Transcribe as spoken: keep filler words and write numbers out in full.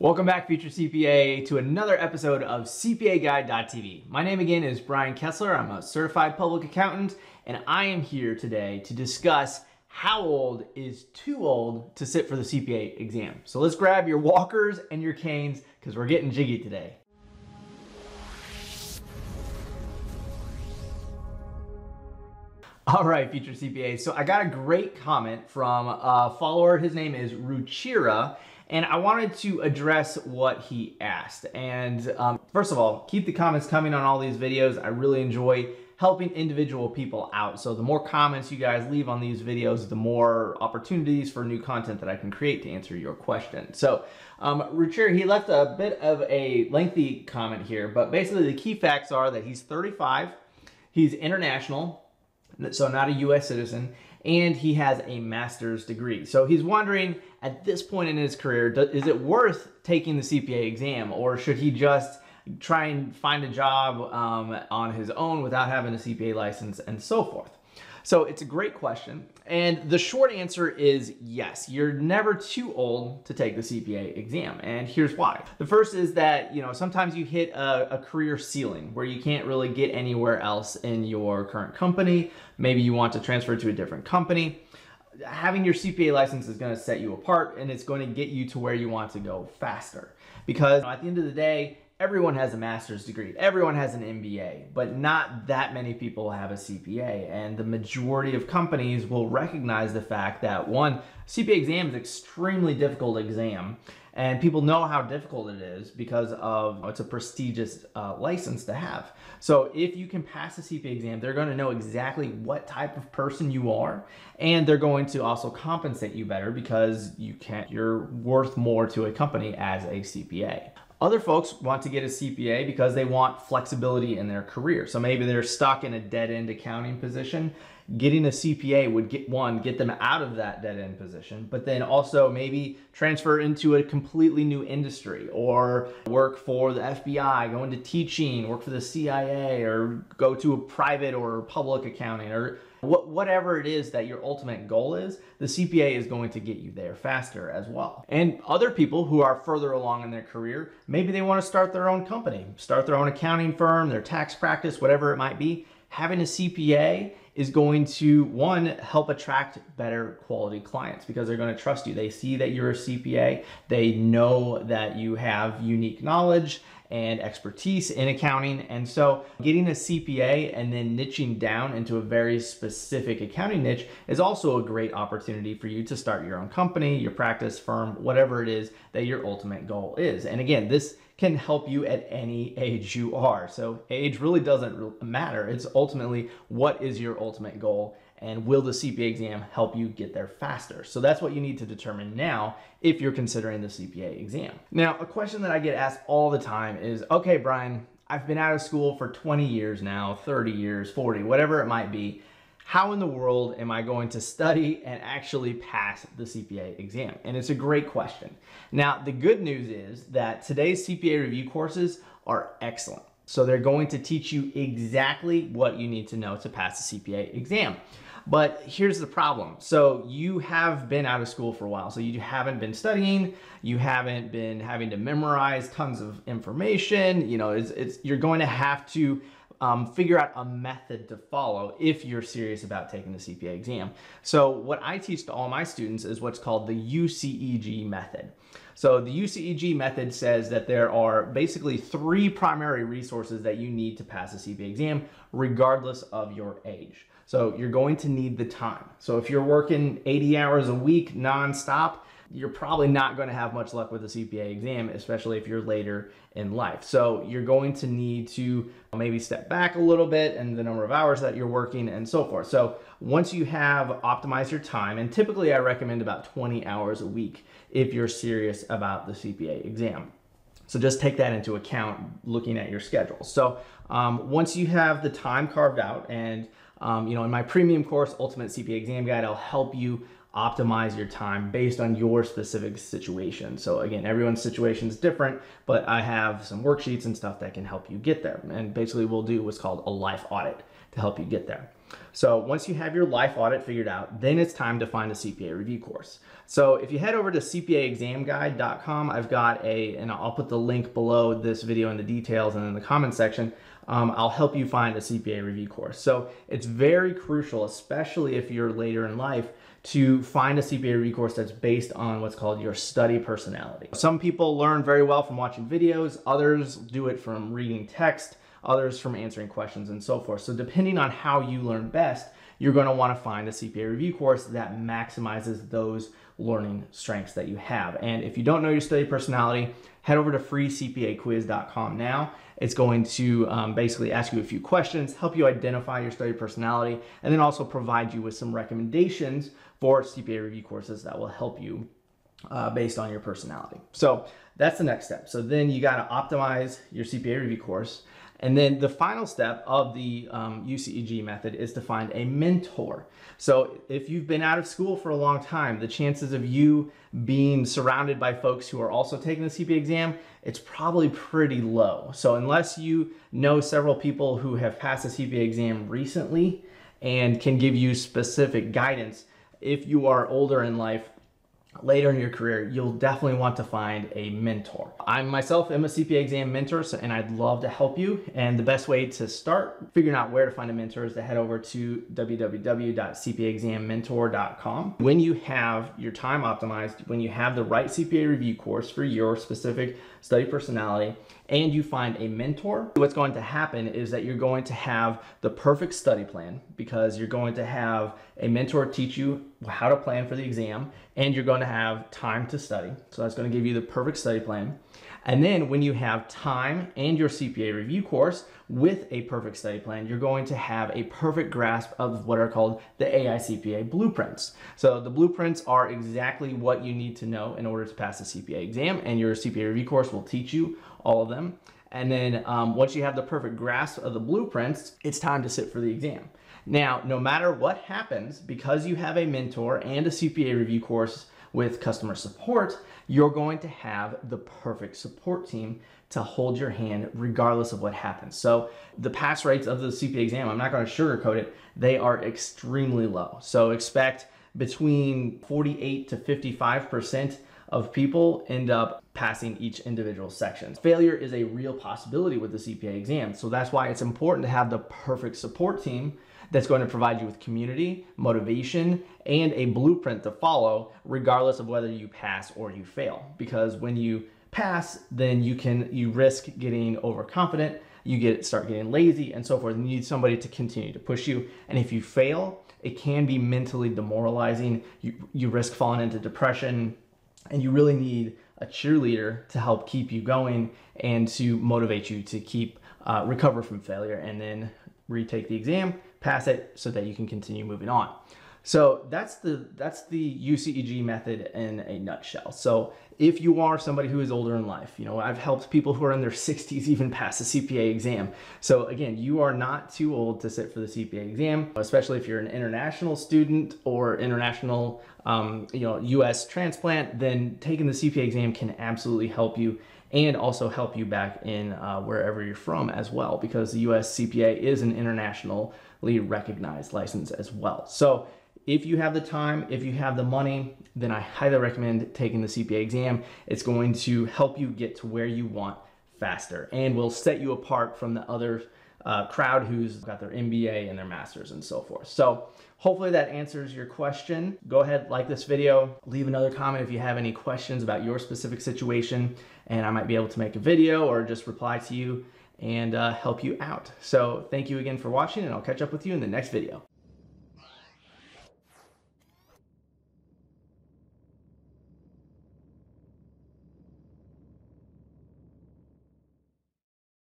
Welcome back, future C P A, to another episode of C P A Guide dot T V. My name again is Brian Kesler. I'm a certified public accountant, and I am here today to discuss how old is too old to sit for the C P A exam. So let's grab your walkers and your canes because we're getting jiggy today. All right, future C P A. So I got a great comment from a follower. His name is Ruchira. And I wanted to address what he asked. And um, first of all, keep the comments coming on all these videos. I really enjoy helping individual people out. So the more comments you guys leave on these videos, the more opportunities for new content that I can create to answer your question. So um, Ruchira, he left a bit of a lengthy comment here, but basically the key facts are that he's thirty-five, he's international, so not a U S citizen, and he has a master's degree. So he's wondering, at this point in his career, is it worth taking the C P A exam, or should he just try and find a job um, on his own without having a C P A license and so forth? So it's a great question. And the short answer is yes, you're never too old to take the C P A exam. And here's why. The first is that, you know, sometimes you hit a, a career ceiling where you can't really get anywhere else in your current company. Maybe you want to transfer to a different company. Having your C P A license is going to set you apart, and it's going to get you to where you want to go faster. Because, you know, at the end of the day, everyone has a master's degree, everyone has an M B A, but not that many people have a C P A. And the majority of companies will recognize the fact that, one, C P A exam is an extremely difficult exam, and people know how difficult it is because of it's a prestigious uh, license to have. So if you can pass the C P A exam, they're going to know exactly what type of person you are, and they're going to also compensate you better because you can't, you're worth more to a company as a C P A. Other folks want to get a C P A because they want flexibility in their career. So maybe they're stuck in a dead-end accounting position. Getting a C P A would get one, get them out of that dead-end position, but then also maybe transfer into a completely new industry, or work for the F B I, go into teaching, work for the C I A, or go to a private or public accounting, or whatever it is that your ultimate goal is. The C P A is going to get you there faster as well. And other people who are further along in their career, maybe they want to start their own company, start their own accounting firm, their tax practice, whatever it might be. Having a C P A is going to, one, help attract better quality clients because they're going to trust you. They see that you're a C P A. They know that you have unique knowledge and expertise in accounting. And so getting a C P A and then niching down into a very specific accounting niche is also a great opportunity for you to start your own company, your practice firm, whatever it is that your ultimate goal is. And again, this can help you at any age you are. So age really doesn't matter. It's ultimately, what is your ultimate goal? And will the C P A exam help you get there faster? So that's what you need to determine now if you're considering the C P A exam. Now, a question that I get asked all the time is, okay, Brian, I've been out of school for twenty years now, thirty years, forty, whatever it might be. How in the world am I going to study and actually pass the C P A exam? And it's a great question. Now, the good news is that today's C P A review courses are excellent. So they're going to teach you exactly what you need to know to pass the C P A exam. But here's the problem. So you have been out of school for a while. So you haven't been studying. You haven't been having to memorize tons of information. You know, it's, it's, you're going to have to Um, figure out a method to follow if you're serious about taking the C P A exam. So what I teach to all my students is what's called the U C E G method. So the U C E G method says that there are basically three primary resources that you need to pass a C P A exam regardless of your age. So you're going to need the time. So if you're working eighty hours a week nonstop, you're probably not going to have much luck with the C P A exam, especially if you're later in life. So you're going to need to maybe step back a little bit and the number of hours that you're working and so forth. So once you have optimized your time, and typically I recommend about twenty hours a week if you're serious about the C P A exam. So just take that into account looking at your schedule. So um, once you have the time carved out, and um, you know, in my premium course, Ultimate C P A Exam Guide, I'll help you optimize your time based on your specific situation. So again, everyone's situation is different, but I have some worksheets and stuff that can help you get there. And basically we'll do what's called a life audit to help you get there. So once you have your life audit figured out, then it's time to find a C P A review course. So if you head over to C P A exam guide dot com, I've got a, and I'll put the link below this video in the details and in the comments section, um, I'll help you find a C P A review course. So it's very crucial, especially if you're later in life, to find a C P A review course that's based on what's called your study personality. Some people learn very well from watching videos, others do it from reading text, others from answering questions and so forth. So depending on how you learn best, you're going to want to find a C P A review course that maximizes those learning strengths that you have. And if you don't know your study personality, head over to free C P A quiz dot com now. It's going to um, basically ask you a few questions, help you identify your study personality, and then also provide you with some recommendations for C P A review courses that will help you uh, based on your personality. So that's the next step. So then you got to optimize your C P A review course. And then the final step of the um, U C E G method is to find a mentor. So if you've been out of school for a long time, the chances of you being surrounded by folks who are also taking the C P A exam, it's probably pretty low. So unless you know several people who have passed the C P A exam recently and can give you specific guidance, if you are older in life, later in your career, you'll definitely want to find a mentor. I myself am a C P A exam mentor, so, and I'd love to help you. And the best way to start figuring out where to find a mentor is to head over to w w w dot c p a exam mentor dot com. When you have your time optimized, when you have the right C P A review course for your specific study personality, and you find a mentor, what's going to happen is that you're going to have the perfect study plan, because you're going to have a mentor teach you how to plan for the exam, and you're going to have time to study. So that's going to give you the perfect study plan. And then when you have time and your C P A review course with a perfect study plan, you're going to have a perfect grasp of what are called the A I C P A blueprints. So the blueprints are exactly what you need to know in order to pass the C P A exam, and your C P A review course will teach you all of them. And then um, once you have the perfect grasp of the blueprints, it's time to sit for the exam. Now, no matter what happens, because you have a mentor and a C P A review course with customer support, you're going to have the perfect support team to hold your hand regardless of what happens. So the pass rates of the C P A exam, I'm not going to sugarcoat it, they are extremely low. So expect between forty-eight to fifty-five percent of people end up passing each individual section. Failure is a real possibility with the C P A exam. So that's why it's important to have the perfect support team that's going to provide you with community, motivation, and a blueprint to follow regardless of whether you pass or you fail. Because when you pass, then you can you risk getting overconfident, you get start getting lazy and so forth. You need somebody to continue to push you. And if you fail, it can be mentally demoralizing. You, you risk falling into depression, and you really need a cheerleader to help keep you going and to motivate you to keep uh, recover from failure and then retake the exam, pass it, so that you can continue moving on. So that's the that's the U C E G method in a nutshell. So if you are somebody who is older in life, you know, I've helped people who are in their sixties even pass the C P A exam. So again, you are not too old to sit for the C P A exam, especially if you're an international student or international, um, you know, U S transplant. Then taking the C P A exam can absolutely help you, and also help you back in uh, wherever you're from as well, because the U S C P A is an internationally recognized license as well. So if you have the time, if you have the money, then I highly recommend taking the C P A exam. It's going to help you get to where you want faster and will set you apart from the other uh, crowd who's got their M B A and their master's and so forth. So hopefully that answers your question. Go ahead, like this video, leave another comment if you have any questions about your specific situation, and I might be able to make a video or just reply to you and uh, help you out. So thank you again for watching, and I'll catch up with you in the next video.